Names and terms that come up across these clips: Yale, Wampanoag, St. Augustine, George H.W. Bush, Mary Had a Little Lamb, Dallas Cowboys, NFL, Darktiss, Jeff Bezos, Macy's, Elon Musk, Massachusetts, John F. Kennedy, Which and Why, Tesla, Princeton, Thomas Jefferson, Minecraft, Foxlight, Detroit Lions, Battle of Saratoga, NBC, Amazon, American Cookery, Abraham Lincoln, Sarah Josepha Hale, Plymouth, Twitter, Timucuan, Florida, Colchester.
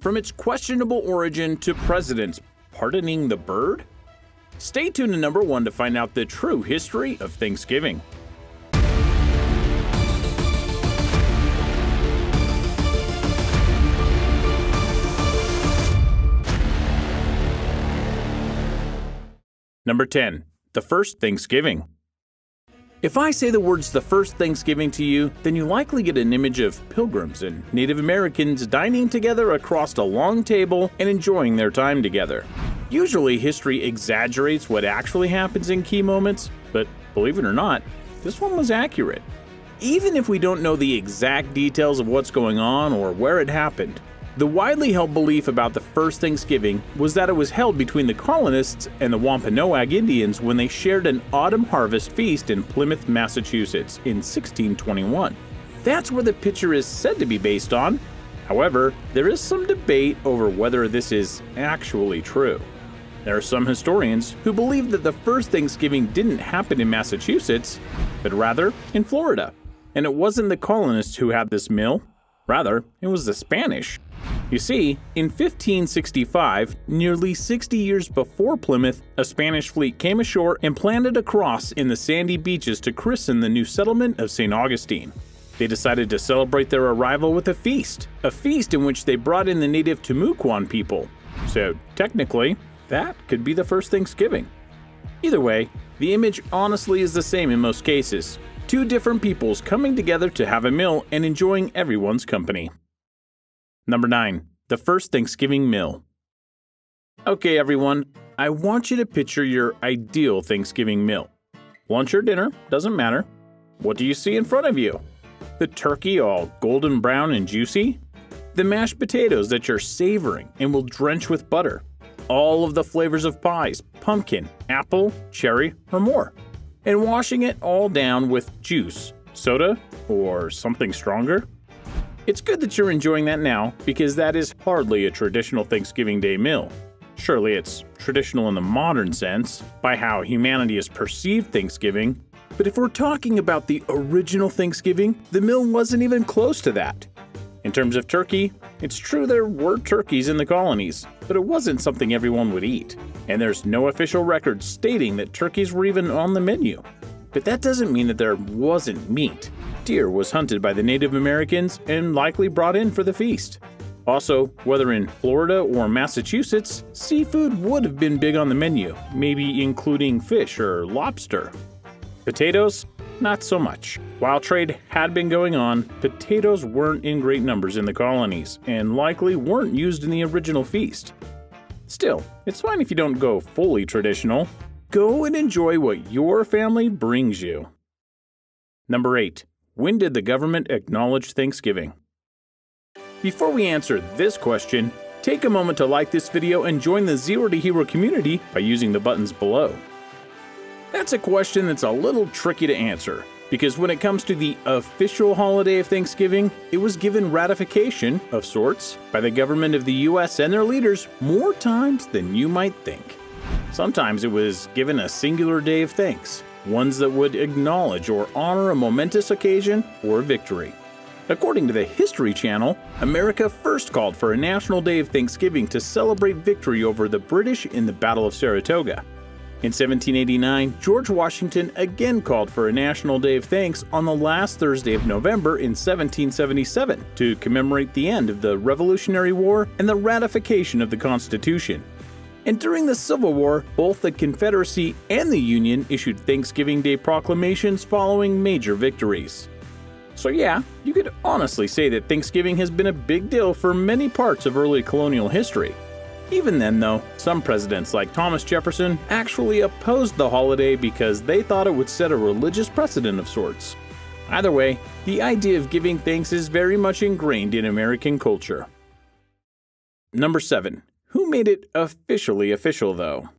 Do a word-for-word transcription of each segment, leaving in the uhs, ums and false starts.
From its questionable origin to presidents pardoning the bird? Stay tuned to number one to find out the true history of Thanksgiving. Number ten. The First Thanksgiving. If I say the words "the first Thanksgiving" to you, then you likely get an image of pilgrims and Native Americans dining together across a long table and enjoying their time together. Usually, history exaggerates what actually happens in key moments, but believe it or not, this one was accurate. Even if we don't know the exact details of what's going on or where it happened, the widely held belief about the first Thanksgiving was that it was held between the colonists and the Wampanoag Indians when they shared an autumn harvest feast in Plymouth, Massachusetts in sixteen twenty-one. That's where the picture is said to be based on. However, there is some debate over whether this is actually true. There are some historians who believe that the first Thanksgiving didn't happen in Massachusetts, but rather in Florida. And it wasn't the colonists who had this meal. Rather, it was the Spanish. You see, in fifteen sixty-five, nearly sixty years before Plymouth, a Spanish fleet came ashore and planted a cross in the sandy beaches to christen the new settlement of Saint Augustine. They decided to celebrate their arrival with a feast, a feast in which they brought in the native Timucuan people. So technically, that could be the first Thanksgiving. Either way, the image honestly is the same in most cases. Two different peoples coming together to have a meal and enjoying everyone's company. Number nine. The First Thanksgiving Meal. Okay everyone, I want you to picture your ideal Thanksgiving meal. Lunch or dinner, doesn't matter. What do you see in front of you? The turkey all golden brown and juicy? The mashed potatoes that you're savoring and will drench with butter? All of the flavors of pies, pumpkin, apple, cherry, or more? And washing it all down with juice, soda, or something stronger? It's good that you're enjoying that now, because that is hardly a traditional Thanksgiving Day meal. Surely it's traditional in the modern sense, by how humanity has perceived Thanksgiving. But if we're talking about the original Thanksgiving, the meal wasn't even close to that. In terms of turkey, it's true there were turkeys in the colonies, but it wasn't something everyone would eat. And there's no official record stating that turkeys were even on the menu. But that doesn't mean that there wasn't meat. Deer was hunted by the Native Americans and likely brought in for the feast. Also, whether in Florida or Massachusetts, seafood would have been big on the menu, maybe including fish or lobster. Potatoes? Not so much. While trade had been going on, potatoes weren't in great numbers in the colonies and likely weren't used in the original feast. Still, it's fine if you don't go fully traditional. Go and enjoy what your family brings you. Number eight. When did the government acknowledge Thanksgiving? Before we answer this question, take a moment to like this video and join the Zero to Hero community by using the buttons below. That's a question that's a little tricky to answer, because when it comes to the official holiday of Thanksgiving, it was given ratification, of sorts, by the government of the U S and their leaders more times than you might think. Sometimes it was given a singular day of thanks, ones that would acknowledge or honor a momentous occasion or victory. According to the History Channel, America first called for a national day of Thanksgiving to celebrate victory over the British in the Battle of Saratoga. In seventeen eighty-nine, George Washington again called for a national day of thanks on the last Thursday of November in seventeen seventy-seven to commemorate the end of the Revolutionary War and the ratification of the Constitution. And during the Civil War, both the Confederacy and the Union issued Thanksgiving Day proclamations following major victories. So yeah, you could honestly say that Thanksgiving has been a big deal for many parts of early colonial history. Even then though, some presidents like Thomas Jefferson actually opposed the holiday because they thought it would set a religious precedent of sorts. Either way, the idea of giving thanks is very much ingrained in American culture. Number seven. Who made it officially official, though?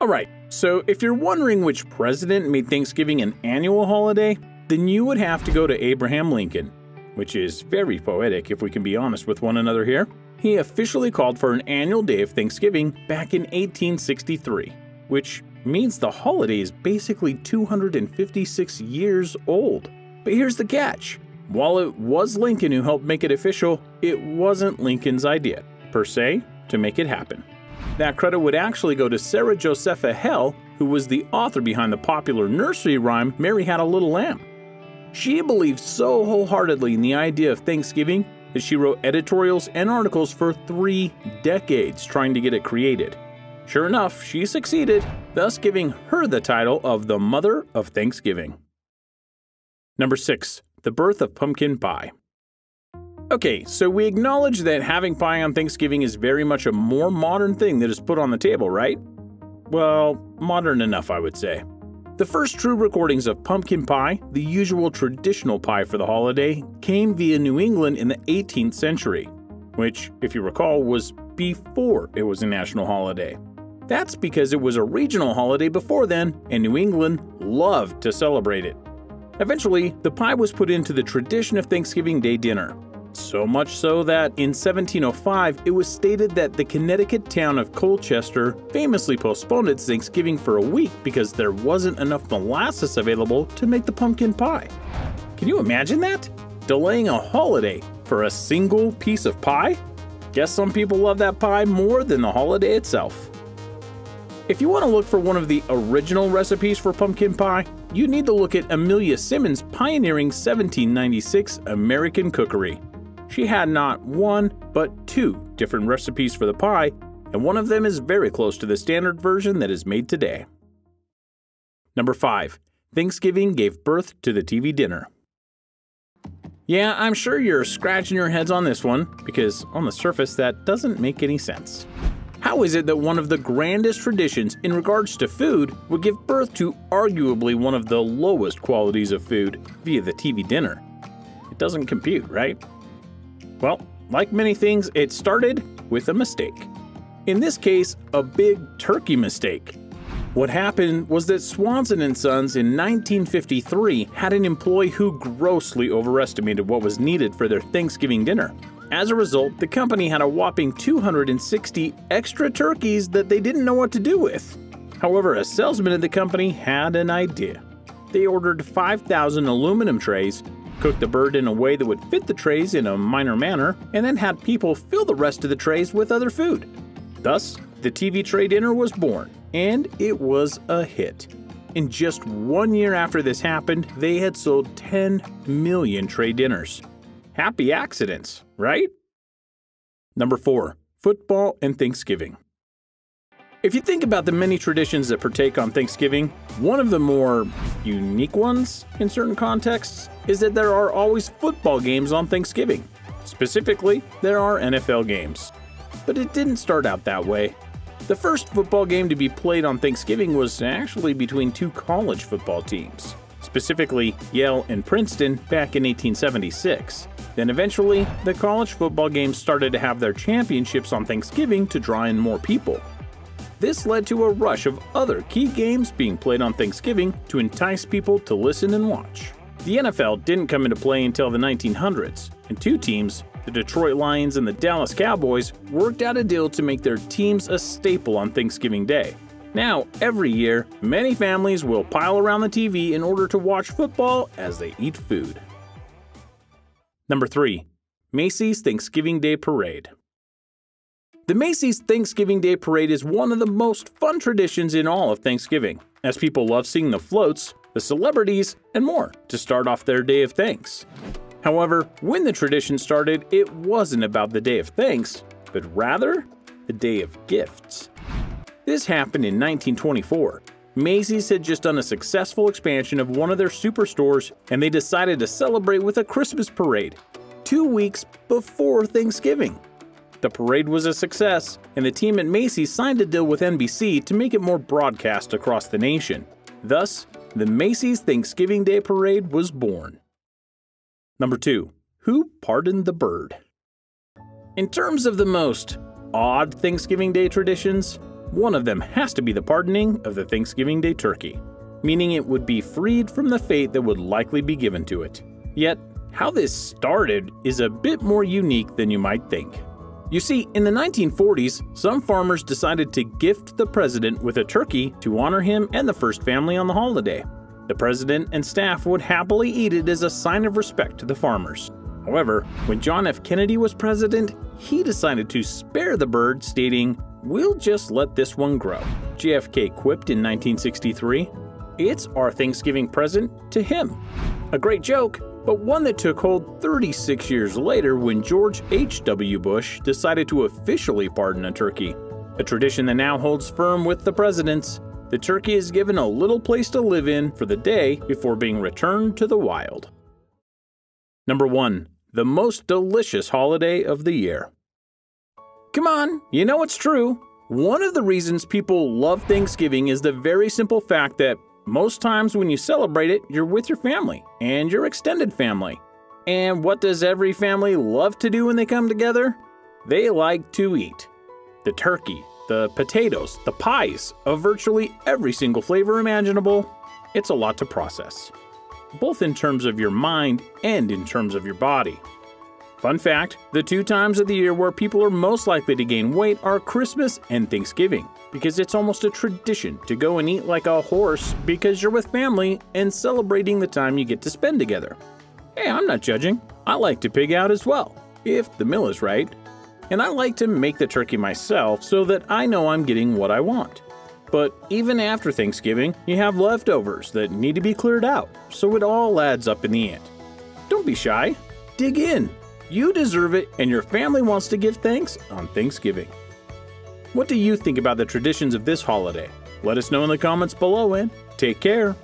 Alright, so if you're wondering which president made Thanksgiving an annual holiday, then you would have to go to Abraham Lincoln, which is very poetic if we can be honest with one another here. He officially called for an annual day of Thanksgiving back in eighteen sixty-three, which means the holiday is basically two hundred fifty-six years old. But here's the catch. While it was Lincoln who helped make it official, it wasn't Lincoln's idea, per se, to make it happen. That credit would actually go to Sarah Josepha Hale, who was the author behind the popular nursery rhyme, Mary Had a Little Lamb. She believed so wholeheartedly in the idea of Thanksgiving that she wrote editorials and articles for three decades trying to get it created. Sure enough, she succeeded, thus giving her the title of the Mother of Thanksgiving. Number six, the birth of pumpkin pie. Okay, so we acknowledge that having pie on Thanksgiving is very much a more modern thing that is put on the table, right? Well, modern enough, I would say. The first true recordings of pumpkin pie, the usual traditional pie for the holiday, came via New England in the eighteenth century, which, if you recall, was before it was a national holiday. That's because it was a regional holiday before then, and New England loved to celebrate it. Eventually, the pie was put into the tradition of Thanksgiving Day dinner. So much so that in seventeen oh five, it was stated that the Connecticut town of Colchester famously postponed its Thanksgiving for a week because there wasn't enough molasses available to make the pumpkin pie. Can you imagine that? Delaying a holiday for a single piece of pie? Guess some people love that pie more than the holiday itself. If you want to look for one of the original recipes for pumpkin pie, you need to look at Amelia Simmons' pioneering seventeen ninety-six American Cookery. She had not one, but two different recipes for the pie, and one of them is very close to the standard version that is made today. Number five, Thanksgiving gave birth to the T V dinner. Yeah, I'm sure you're scratching your heads on this one, because on the surface that doesn't make any sense. How is it that one of the grandest traditions in regards to food would give birth to arguably one of the lowest qualities of food via the T V dinner? It doesn't compute, right? Well, like many things, it started with a mistake. In this case, a big turkey mistake. What happened was that Swanson and Sons in nineteen fifty-three had an employee who grossly overestimated what was needed for their Thanksgiving dinner. As a result, the company had a whopping two hundred sixty extra turkeys that they didn't know what to do with. However, a salesman at the company had an idea. They ordered five thousand aluminum trays, cooked the bird in a way that would fit the trays in a minor manner, and then had people fill the rest of the trays with other food. Thus, the T V tray dinner was born, and it was a hit. In just one year after this happened, they had sold ten million tray dinners. Happy accidents, right? Number four, football and Thanksgiving. If you think about the many traditions that partake on Thanksgiving, one of the more unique ones in certain contexts is that there are always football games on Thanksgiving. Specifically, there are N F L games. But it didn't start out that way. The first football game to be played on Thanksgiving was actually between two college football teams, specifically Yale and Princeton back in eighteen seventy-six. Then eventually, the college football games started to have their championships on Thanksgiving to draw in more people. This led to a rush of other key games being played on Thanksgiving to entice people to listen and watch. The N F L didn't come into play until the nineteen hundreds, and two teams, the Detroit Lions and the Dallas Cowboys, worked out a deal to make their teams a staple on Thanksgiving Day. Now, every year, many families will pile around the T V in order to watch football as they eat food. Number three, Macy's Thanksgiving Day Parade. The Macy's Thanksgiving Day Parade is one of the most fun traditions in all of Thanksgiving, as people love seeing the floats, the celebrities, and more to start off their Day of Thanks. However, when the tradition started, it wasn't about the Day of Thanks, but rather the Day of Gifts. This happened in nineteen twenty-four. Macy's had just done a successful expansion of one of their superstores, and they decided to celebrate with a Christmas parade, two weeks before Thanksgiving. The parade was a success, and the team at Macy's signed a deal with N B C to make it more broadcast across the nation. Thus, the Macy's Thanksgiving Day Parade was born. Number two, who pardoned the bird? In terms of the most odd Thanksgiving Day traditions, one of them has to be the pardoning of the Thanksgiving Day turkey, meaning it would be freed from the fate that would likely be given to it. Yet, how this started is a bit more unique than you might think. You see, in the nineteen forties, some farmers decided to gift the president with a turkey to honor him and the first family on the holiday. The president and staff would happily eat it as a sign of respect to the farmers. However, when John F. Kennedy was president, he decided to spare the bird, stating, "We'll just let this one grow." J F K quipped in nineteen sixty-three, "It's our Thanksgiving present to him." A great joke, but one that took hold thirty-six years later when George H W Bush decided to officially pardon a turkey, a tradition that now holds firm with the presidents. The turkey is given a little place to live in for the day before being returned to the wild. Number one. The most delicious holiday of the year. Come on, you know it's true. One of the reasons people love Thanksgiving is the very simple fact that most times when you celebrate it, you're with your family and your extended family. And what does every family love to do when they come together? They like to eat. The turkey, the potatoes, the pies of virtually every single flavor imaginable. It's a lot to process, both in terms of your mind and in terms of your body. Fun fact, the two times of the year where people are most likely to gain weight are Christmas and Thanksgiving, because it's almost a tradition to go and eat like a horse because you're with family and celebrating the time you get to spend together. Hey, I'm not judging. I like to pig out as well, if the meal is right. And I like to make the turkey myself so that I know I'm getting what I want. But even after Thanksgiving, you have leftovers that need to be cleared out, so it all adds up in the end. Don't be shy. Dig in. You deserve it, and your family wants to give thanks on Thanksgiving. What do you think about the traditions of this holiday? Let us know in the comments below, and take care.